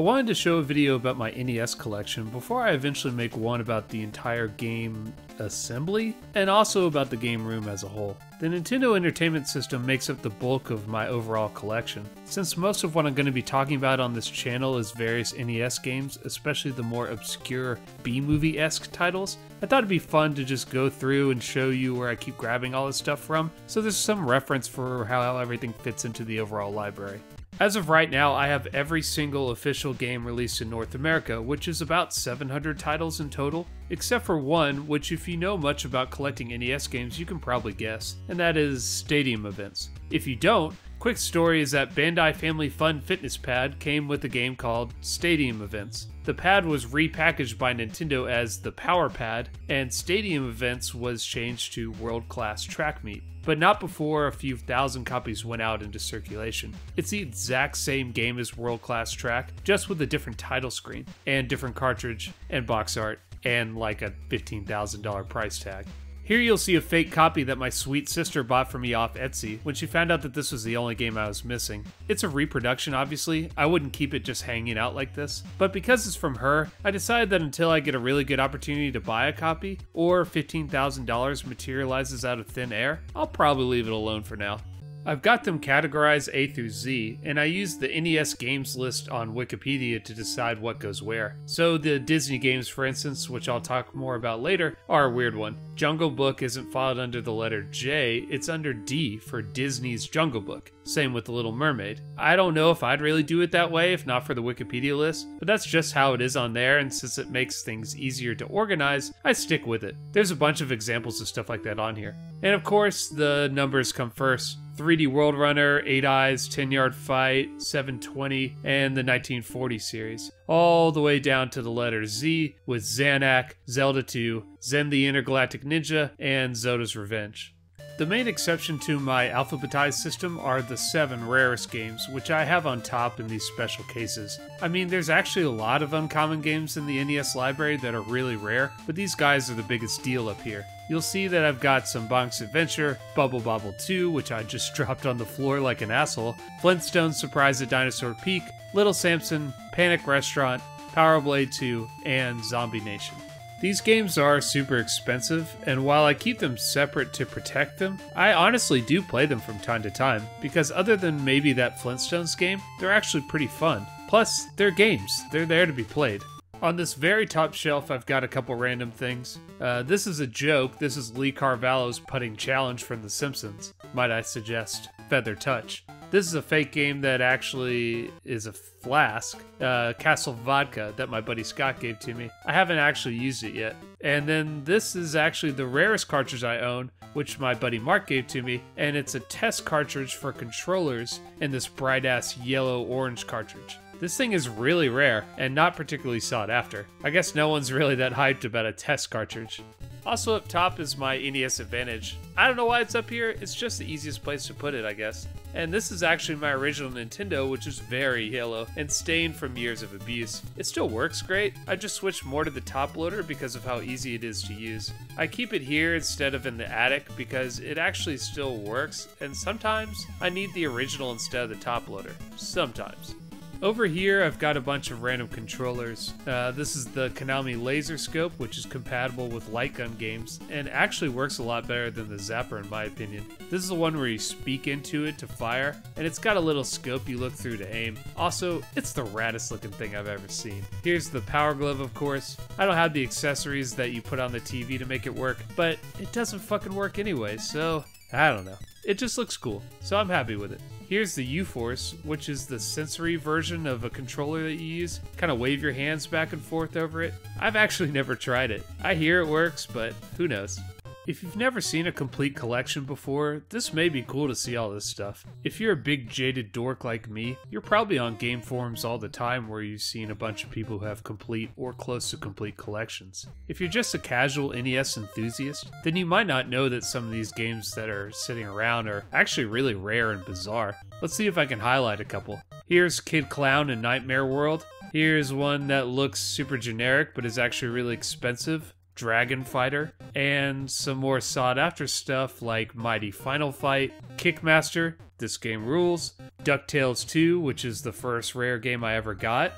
I wanted to show a video about my NES collection before I eventually make one about the entire game assembly, and also about the game room as a whole. The Nintendo Entertainment System makes up the bulk of my overall collection. Since most of what I'm going to be talking about on this channel is various NES games, especially the more obscure B-movie-esque titles, I thought it'd be fun to just go through and show you where I keep grabbing all this stuff from, so there's some reference for how everything fits into the overall library. As of right now, I have every single official game released in North America, which is about 700 titles in total, except for one, which if you know much about collecting NES games, you can probably guess, and that is Stadium Events. If you don't, quick story is that Bandai Family Fun Fitness Pad came with a game called Stadium Events. The pad was repackaged by Nintendo as the Power Pad, and Stadium Events was changed to World Class Track Meet, but not before a few thousand copies went out into circulation. It's the exact same game as World Class Track, just with a different title screen, and different cartridge, and box art, and like a $15,000 price tag. Here you'll see a fake copy that my sweet sister bought for me off Etsy when she found out that this was the only game I was missing. It's a reproduction, obviously. I wouldn't keep it just hanging out like this. But because it's from her, I decided that until I get a really good opportunity to buy a copy, or $15,000 materializes out of thin air, I'll probably leave it alone for now. I've got them categorized A through Z, and I used the NES games list on Wikipedia to decide what goes where. So the Disney games, for instance, which I'll talk more about later, are a weird one. Jungle Book isn't filed under the letter J, it's under D for Disney's Jungle Book. Same with The Little Mermaid. I don't know if I'd really do it that way if not for the Wikipedia list, but that's just how it is on there, and since it makes things easier to organize, I stick with it. There's a bunch of examples of stuff like that on here. And of course, the numbers come first. 3D World Runner, 8 Eyes, 10 Yard Fight, 720, and the 1940 series. All the way down to the letter Z with Zanak, Zelda 2, Zen the Intergalactic Ninja, and Zoda's Revenge. The main exception to my alphabetized system are the 7 rarest games, which I have on top in these special cases. I mean, there's actually a lot of uncommon games in the NES library that are really rare, but these guys are the biggest deal up here. You'll see that I've got some Bonk's Adventure, Bubble Bobble 2, which I just dropped on the floor like an asshole, Flintstones Surprise at Dinosaur Peak, Little Samson, Panic Restaurant, Power Blade 2, and Zombie Nation. These games are super expensive, and while I keep them separate to protect them, I honestly do play them from time to time, because other than maybe that Flintstones game, they're actually pretty fun. Plus, they're games, they're there to be played. On this very top shelf, I've got a couple random things. This is a joke, this is Lee Carvalho's putting challenge from The Simpsons. Might I suggest Feather Touch. This is a fake game that actually is a flask, Castle Vodka, that my buddy Scott gave to me. I haven't actually used it yet. And then this is actually the rarest cartridge I own, which my buddy Mark gave to me, and it's a test cartridge for controllers in this bright-ass yellow-orange cartridge. This thing is really rare, and not particularly sought after. I guess no one's really that hyped about a test cartridge. Also up top is my NES Advantage. I don't know why it's up here, it's just the easiest place to put it, I guess. And this is actually my original Nintendo, which is very yellow and stained from years of abuse. It still works great, I just switched more to the top loader because of how easy it is to use. I keep it here instead of in the attic because it actually still works, and sometimes I need the original instead of the top loader. Sometimes. Over here, I've got a bunch of random controllers. This is the Konami Laser Scope, which is compatible with light gun games, and actually works a lot better than the Zapper in my opinion. This is the one where you speak into it to fire, and it's got a little scope you look through to aim. Also, it's the raddest looking thing I've ever seen. Here's the Power Glove, of course. I don't have the accessories that you put on the TV to make it work, but it doesn't fucking work anyway, so I don't know. It just looks cool, so I'm happy with it. Here's the U-Force, which is the sensory version of a controller that you use. Kind of wave your hands back and forth over it. I've actually never tried it. I hear it works, but who knows. If you've never seen a complete collection before, this may be cool to see all this stuff. If you're a big jaded dork like me, you're probably on game forums all the time where you've seen a bunch of people who have complete or close to complete collections. If you're just a casual NES enthusiast, then you might not know that some of these games that are sitting around are actually really rare and bizarre. Let's see if I can highlight a couple. Here's Kid Clown in Nightmare World. Here's one that looks super generic but is actually really expensive. Dragon Fighter, and some more sought after stuff like Mighty Final Fight, Kickmaster, This Game Rules, DuckTales 2, which is the first rare game I ever got.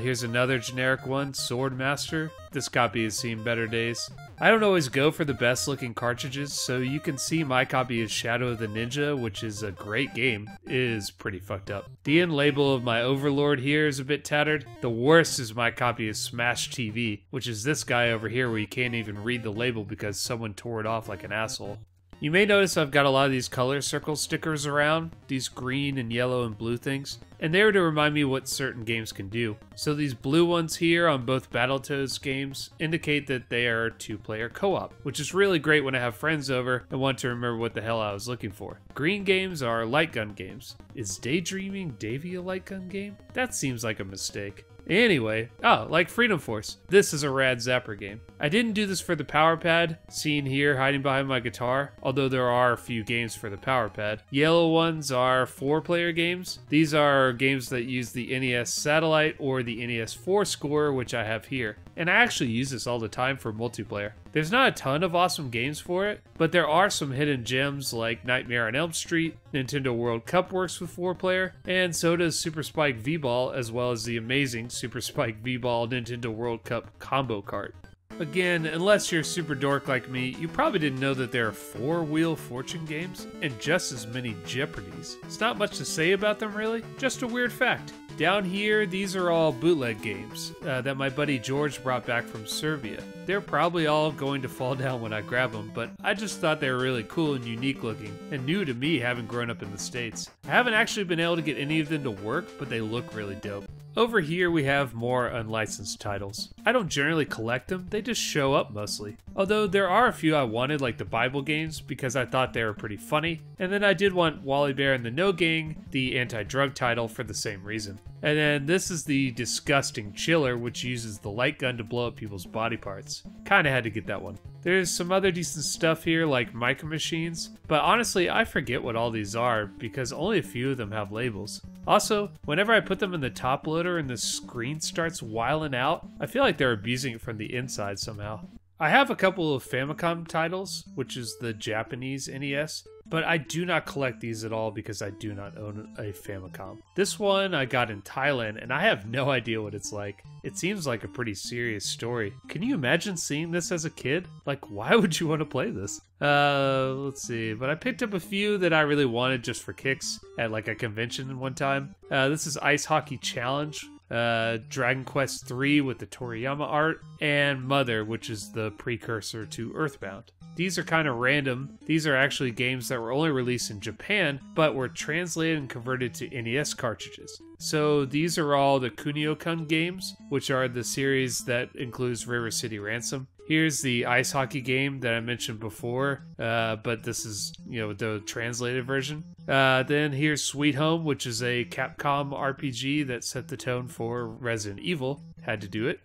Here's another generic one, Swordmaster. This copy has seen better days. I don't always go for the best looking cartridges, so you can see my copy is Shadow of the Ninja, which is a great game. It is pretty fucked up. The end label of my Overlord here is a bit tattered. The worst is my copy of Smash TV, which is this guy over here where you can't even read the label because someone tore it off like an asshole. You may notice I've got a lot of these color circle stickers around, these green and yellow and blue things, and they were to remind me what certain games can do. So these blue ones here on both Battletoads games indicate that they are two-player co-op, which is really great when I have friends over and want to remember what the hell I was looking for. Green games are light gun games. Is Daydreaming Davy a light gun game? That seems like a mistake. Anyway, like Freedom Force. This is a rad Zapper game. I didn't do this for the Power Pad, seen here hiding behind my guitar, although there are a few games for the Power Pad. Yellow ones are four-player games. These are games that use the NES Satellite or the NES Four Score, which I have here. And I actually use this all the time for multiplayer. There's not a ton of awesome games for it, but there are some hidden gems like Nightmare on Elm Street, Nintendo World Cup works with 4-player, and so does Super Spike V-Ball, as well as the amazing Super Spike V-Ball Nintendo World Cup combo cart. Again, unless you're a super dork like me, you probably didn't know that there are 4 Wheel Fortune games and just as many Jeopardies. It's not much to say about them really, just a weird fact. Down here, these are all bootleg games that my buddy George brought back from Serbia. They're probably all going to fall down when I grab them, but I just thought they were really cool and unique looking, and new to me having grown up in the States. I haven't actually been able to get any of them to work, but they look really dope. Over here we have more unlicensed titles. I don't generally collect them, they just show up mostly. Although there are a few I wanted, like the Bible games, because I thought they were pretty funny, and then I did want Wally Bear and the No Gang, the anti-drug title, for the same reason. And then this is the disgusting chiller, which uses the light gun to blow up people's body parts. Kinda had to get that one. There's some other decent stuff here like Micro Machines, but honestly I forget what all these are because only a few of them have labels. Also, whenever I put them in the top loader and the screen starts wiling out, I feel like they're abusing it from the inside somehow. I have a couple of Famicom titles, which is the Japanese NES, but I do not collect these at all because I do not own a Famicom. This one I got in Thailand and I have no idea what it's like. It seems like a pretty serious story. Can you imagine seeing this as a kid? Like, why would you want to play this? Let's see, but I picked up a few that I really wanted just for kicks at like a convention one time. This is Ice Hockey Challenge, Dragon Quest III with the Toriyama art, and Mother, which is the precursor to Earthbound. These are kind of random. These are actually games that were only released in Japan, but were translated and converted to NES cartridges. So these are all the Kunio-kun games, which are the series that includes River City Ransom. Here's the ice hockey game that I mentioned before, but this is, you know, the translated version. Then here's Sweet Home, which is a Capcom RPG that set the tone for Resident Evil. Had to do it.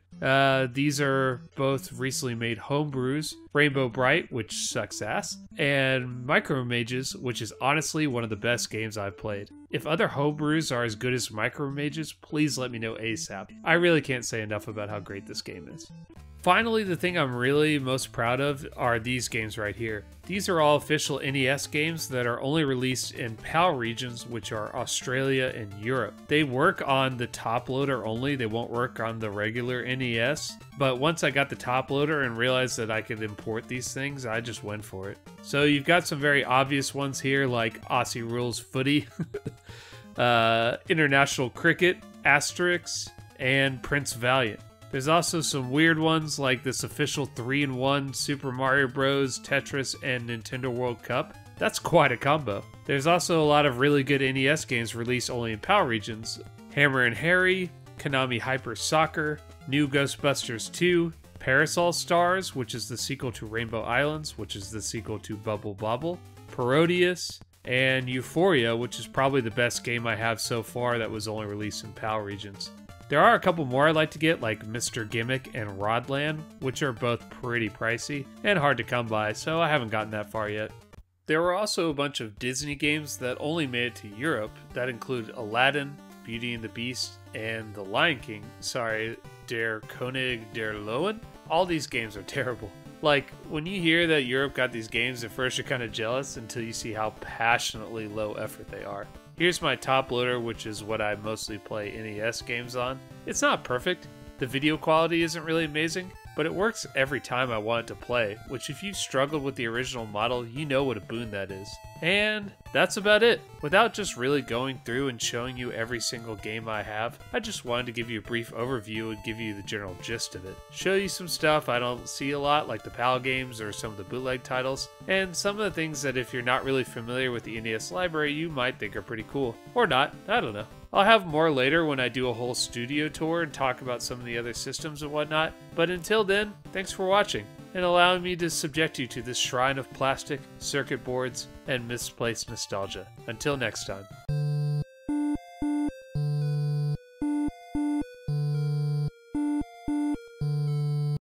These are both recently made homebrews, Rainbow Bright, which sucks ass, and Micro Mages, which is honestly one of the best games I've played. If other homebrews are as good as Micro Mages, please let me know ASAP. I really can't say enough about how great this game is. Finally, the thing I'm really most proud of are these games right here. These are all official NES games that are only released in PAL regions, which are Australia and Europe. They work on the top loader only, they won't work on the regular NES, but once I got the top loader and realized that I could import these things, I just went for it. So you've got some very obvious ones here like Aussie Rules Footy, International Cricket, Asterix, and Prince Valiant. There's also some weird ones like this official 3-in-1 Super Mario Bros, Tetris, and Nintendo World Cup. That's quite a combo. There's also a lot of really good NES games released only in PAL regions. Hammer & Harry, Konami Hyper Soccer, New Ghostbusters 2, Parasol Stars, which is the sequel to Rainbow Islands, which is the sequel to Bubble Bobble, Parodius, and Euphoria, which is probably the best game I have so far that was only released in PAL regions. There are a couple more I'd like to get, like Mr. Gimmick and Rodland, which are both pretty pricey and hard to come by, so I haven't gotten that far yet. There were also a bunch of Disney games that only made it to Europe, that include Aladdin, Beauty and the Beast, and The Lion King, sorry, Der König der Löwen. All these games are terrible. Like, when you hear that Europe got these games, at first you're kind of jealous until you see how passionately low effort they are. Here's my top loader, which is what I mostly play NES games on. It's not perfect. The video quality isn't really amazing, but it works every time I want it to play, which if you've struggled with the original model, you know what a boon that is. And that's about it. Without just really going through and showing you every single game I have, I just wanted to give you a brief overview and give you the general gist of it. Show you some stuff I don't see a lot, like the PAL games or some of the bootleg titles, and some of the things that if you're not really familiar with the NES library, you might think are pretty cool. Or not, I don't know. I'll have more later when I do a whole studio tour and talk about some of the other systems and whatnot, but until then, thanks for watching and allowing me to subject you to this shrine of plastic, circuit boards, and misplaced nostalgia. Until next time.